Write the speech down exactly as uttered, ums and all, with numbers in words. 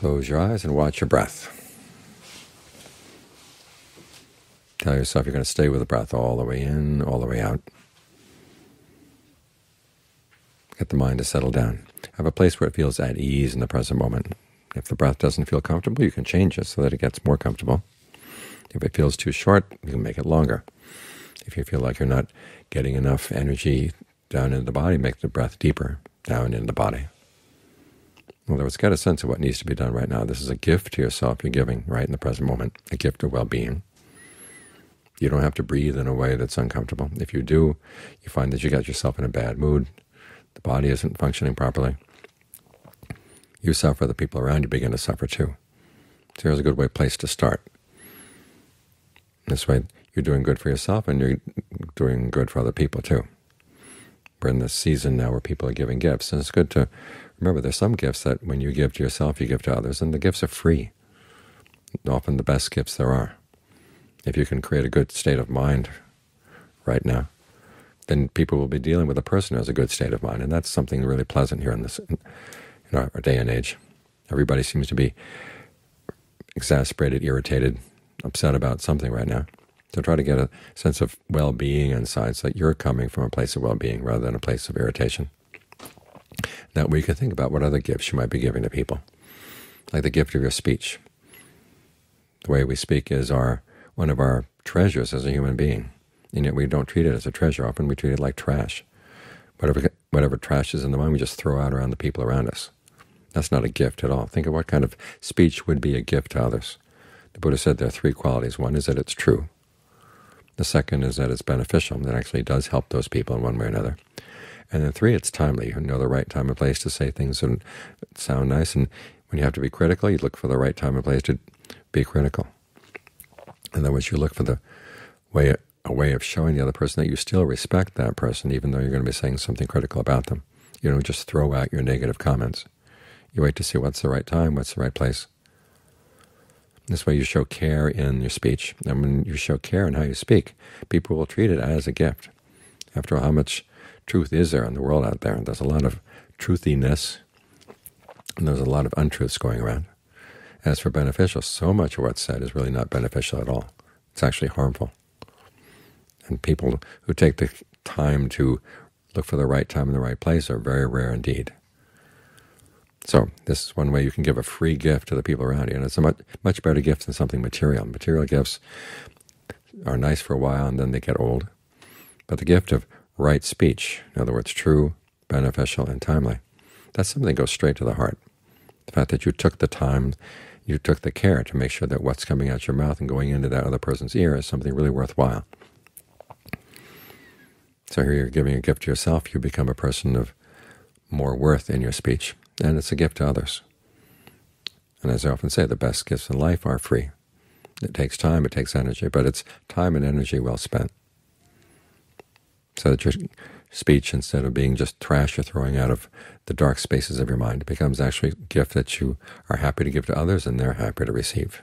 Close your eyes and watch your breath. Tell yourself you're going to stay with the breath all the way in, all the way out. Get the mind to settle down. Have a place where it feels at ease in the present moment. If the breath doesn't feel comfortable, you can change it so that it gets more comfortable. If it feels too short, you can make it longer. If you feel like you're not getting enough energy down into the body, make the breath deeper down into the body. In other words, get a sense of what needs to be done right now. This is a gift to yourself you're giving right in the present moment, a gift of well-being. You don't have to breathe in a way that's uncomfortable. If you do, you find that you got yourself in a bad mood, the body isn't functioning properly. You suffer, the people around you begin to suffer too. So here's a good way, place to start. This way you're doing good for yourself and you're doing good for other people too. We're in this season now where people are giving gifts, and it's good to remember there's some gifts that when you give to yourself, you give to others, and the gifts are free, often the best gifts there are. If you can create a good state of mind right now, then people will be dealing with a person who has a good state of mind, and that's something really pleasant here in this in our day and age. Everybody seems to be exasperated, irritated, upset about something right now. So try to get a sense of well-being inside so that you're coming from a place of well-being rather than a place of irritation. That way you can think about what other gifts you might be giving to people, like the gift of your speech. The way we speak is our one of our treasures as a human being, and yet we don't treat it as a treasure. Often we treat it like trash. Whatever, whatever trash is in the mind, we just throw out around the people around us. That's not a gift at all. Think of what kind of speech would be a gift to others. The Buddha said there are three qualities. One is that it's true. The second is that it's beneficial, that actually does help those people in one way or another. And then three, it's timely. You know the right time and place to say things that sound nice. And when you have to be critical, you look for the right time and place to be critical. In other words, you look for the way a way of showing the other person that you still respect that person, even though you're going to be saying something critical about them. You don't just throw out your negative comments. You wait to see what's the right time, what's the right place. This way you show care in your speech. And when you show care in how you speak, people will treat it as a gift. After all, how much truth is there in the world out there? And there's a lot of truthiness, and there's a lot of untruths going around. As for beneficial, so much of what's said is really not beneficial at all. It's actually harmful. And people who take the time to look for the right time and the right place are very rare indeed. So this is one way you can give a free gift to the people around you, and it's a much, much better gift than something material. Material gifts are nice for a while, and then they get old. But the gift of right speech, in other words, true, beneficial, and timely, that's something that goes straight to the heart. The fact that you took the time, you took the care to make sure that what's coming out your mouth and going into that other person's ear is something really worthwhile. So here you're giving a gift to yourself. You become a person of more worth in your speech. And it's a gift to others. And as I often say, the best gifts in life are free. It takes time, it takes energy, but it's time and energy well spent. So that your speech, instead of being just trash you're throwing out of the dark spaces of your mind, becomes actually a gift that you are happy to give to others and they're happy to receive.